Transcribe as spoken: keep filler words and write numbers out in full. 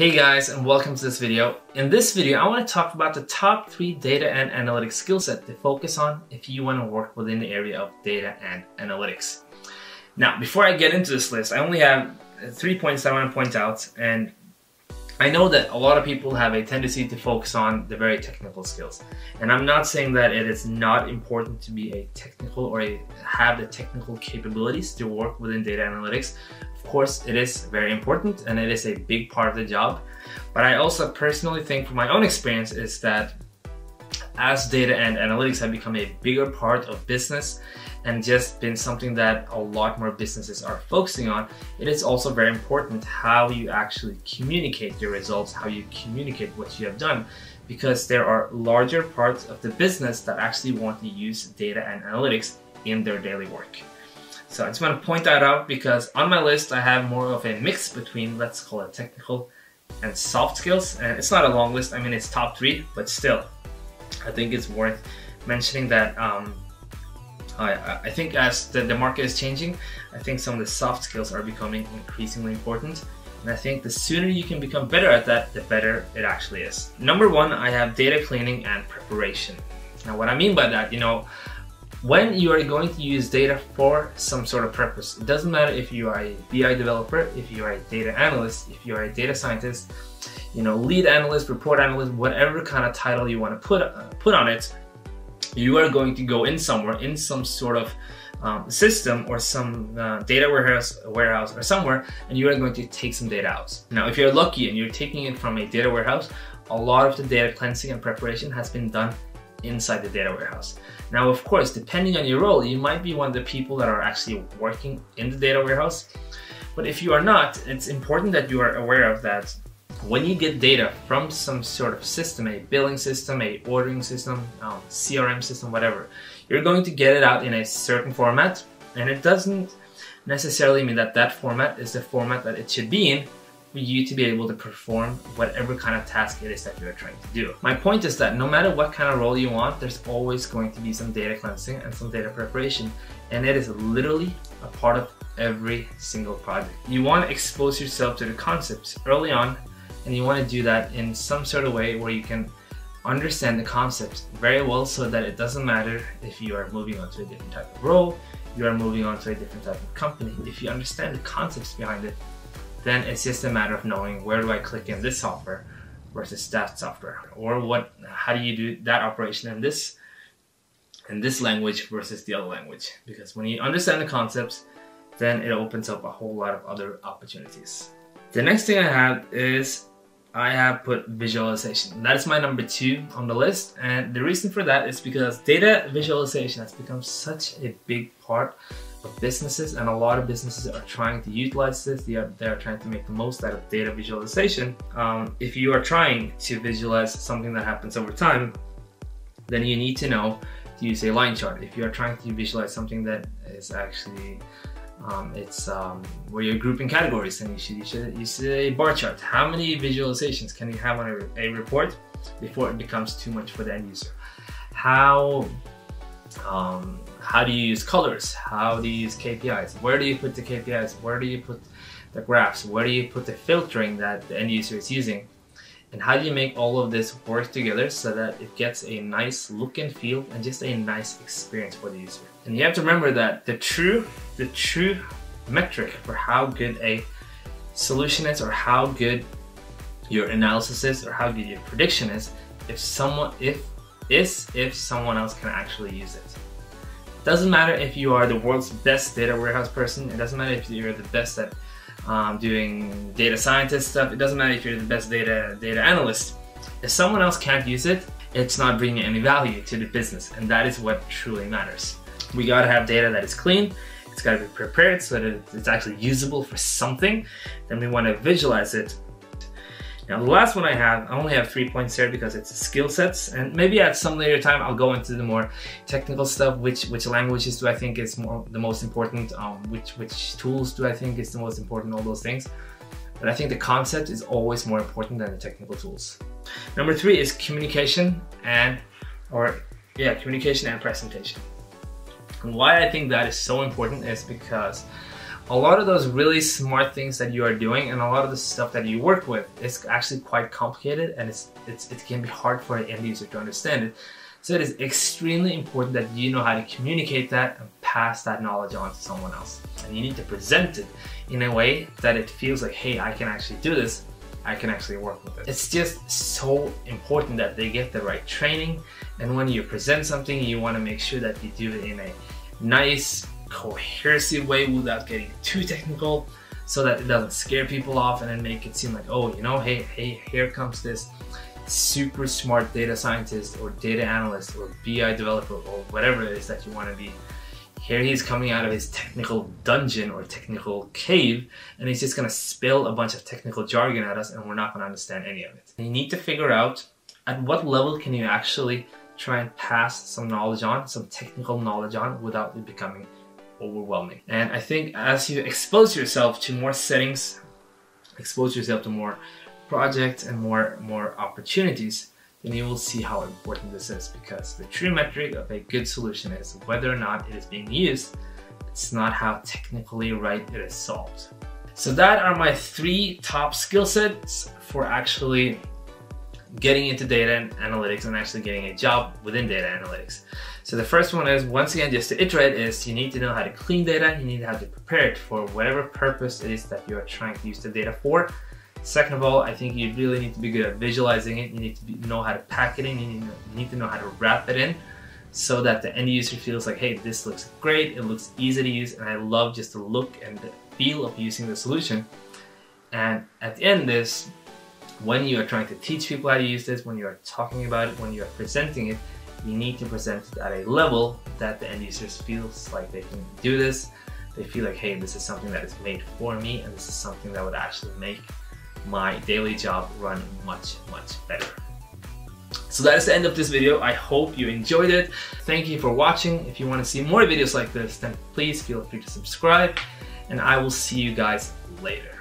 Hey guys, and welcome to this video. In this video, I want to talk about the top three data and analytics skill set to focus on if you want to work within the area of data and analytics. Now, before I get into this list, I only have three points that I want to point out, and I know that a lot of people have a tendency to focus on the very technical skills. And I'm not saying that it is not important to be a technical or a, have the technical capabilities to work within data analytics. Of course, it is very important and it is a big part of the job. But I also personally think from my own experience is that as data and analytics have become a bigger part of business and just been something that a lot more businesses are focusing on, it is also very important how you actually communicate your results, how you communicate what you have done, because there are larger parts of the business that actually want to use data and analytics in their daily work. So I just want to point that out because on my list I have more of a mix between, let's call it, technical and soft skills. And it's not a long list, I mean it's top three, but still, I think it's worth mentioning that um, I, I think as the, the market is changing, I think some of the soft skills are becoming increasingly important. And I think the sooner you can become better at that, the better it actually is. Number one, I have data cleaning and preparation. Now what I mean by that, you know, when you are going to use data for some sort of purpose, it doesn't matter if you are a B I developer, if you are a data analyst, if you are a data scientist, you know, lead analyst, report analyst, whatever kind of title you want to put, uh, put on it, you are going to go in somewhere, in some sort of um, system or some uh, data warehouse, warehouse or somewhere, and you are going to take some data out. Now, if you're lucky and you're taking it from a data warehouse, a lot of the data cleansing and preparation has been done inside the data warehouse. Now, of course, depending on your role, you might be one of the people that are actually working in the data warehouse. But if you are not, it's important that you are aware of that. When you get data from some sort of system, a billing system, a ordering system, um, C R M system, whatever, you're going to get it out in a certain format, and it doesn't necessarily mean that that format is the format that it should be in for you to be able to perform whatever kind of task it is that you're trying to do. My point is that no matter what kind of role you want, there's always going to be some data cleansing and some data preparation, and it is literally a part of every single project. You want to expose yourself to the concepts early on, and you want to do that in some sort of way where you can understand the concepts very well, so that it doesn't matter if you are moving on to a different type of role, you are moving on to a different type of company. If you understand the concepts behind it, then it's just a matter of knowing where do I click in this software versus that software, or what, how do you do that operation in this, in this language versus the other language. Because when you understand the concepts, then it opens up a whole lot of other opportunities. The next thing I have is I have put visualization. That is my number two on the list, and the reason for that is because data visualization has become such a big part of businesses, and a lot of businesses are trying to utilize this. They are, they are trying to make the most out of data visualization. Um, if you are trying to visualize something that happens over time, then you need to know to use a line chart. If you are trying to visualize something that is actually Um, it's um, where you're grouping categories, and you should, you should use a bar chart. How many visualizations can you have on a, a report before it becomes too much for the end user? How, um, how do you use colors? How do you use K P Is? Where do you put the K P Is? Where do you put the graphs? Where do you put the filtering that the end user is using? And how do you make all of this work together so that it gets a nice look and feel and just a nice experience for the user? And you have to remember that the true, the true metric for how good a solution is, or how good your analysis is, or how good your prediction is, if someone, if, is if someone else can actually use it. It doesn't matter if you are the world's best data warehouse person. It doesn't matter if you're the best at Um, doing data scientist stuff. It doesn't matter if you're the best data data analyst. If someone else can't use it, it's not bringing any value to the business, and that is what truly matters. We gotta have data that is clean. It's gotta be prepared so that it's actually usable for something. Then we want to visualize it. Now the last one I have, I only have three points here because it's skill sets, and maybe at some later time I'll go into the more technical stuff. Which which languages do I think is more the most important? Um, which which tools do I think is the most important? All those things, but I think the concept is always more important than the technical tools. Number three is communication and, or yeah, communication and presentation. And why I think that is so important is because a lot of those really smart things that you are doing and a lot of the stuff that you work with is actually quite complicated, and it's, it's, it can be hard for an end user to understand it. So it is extremely important that you know how to communicate that and pass that knowledge on to someone else. And you need to present it in a way that it feels like, hey, I can actually do this. I can actually work with it. It's just so important that they get the right training. And when you present something, you want to make sure that you do it in a nice, cohesive way without getting too technical, so that it doesn't scare people off and then make it seem like, oh, you know, hey, hey, here comes this super smart data scientist or data analyst or B I developer or whatever it is that you want to be. Here he's coming out of his technical dungeon or technical cave, and he's just gonna spill a bunch of technical jargon at us and we're not gonna understand any of it. And you need to figure out at what level can you actually try and pass some knowledge on, some technical knowledge on, without it becoming overwhelming. And I think as you expose yourself to more settings, expose yourself to more projects and more, more opportunities, then you will see how important this is, because the true metric of a good solution is whether or not it is being used. It's not how technically right it is solved. So that are my three top skill sets for actually getting into data and analytics and actually getting a job within data analytics. So the first one is, once again, just to iterate, is you need to know how to clean data. You need to have to prepare it for whatever purpose it is that you are trying to use the data for. Second of all, I think you really need to be good at visualizing it. You need to be, know how to pack it in. You need, you need to know how to wrap it in so that the end user feels like, hey, this looks great. It looks easy to use. And I love just the look and the feel of using the solution. And at the end of this, when you are trying to teach people how to use this, when you are talking about it, when you are presenting it, you need to present it at a level that the end user feels like they can do this. They feel like, hey, this is something that is made for me, and this is something that would actually make my daily job run much, much better. So that is the end of this video. I hope you enjoyed it. Thank you for watching. If you want to see more videos like this, then please feel free to subscribe, and I will see you guys later.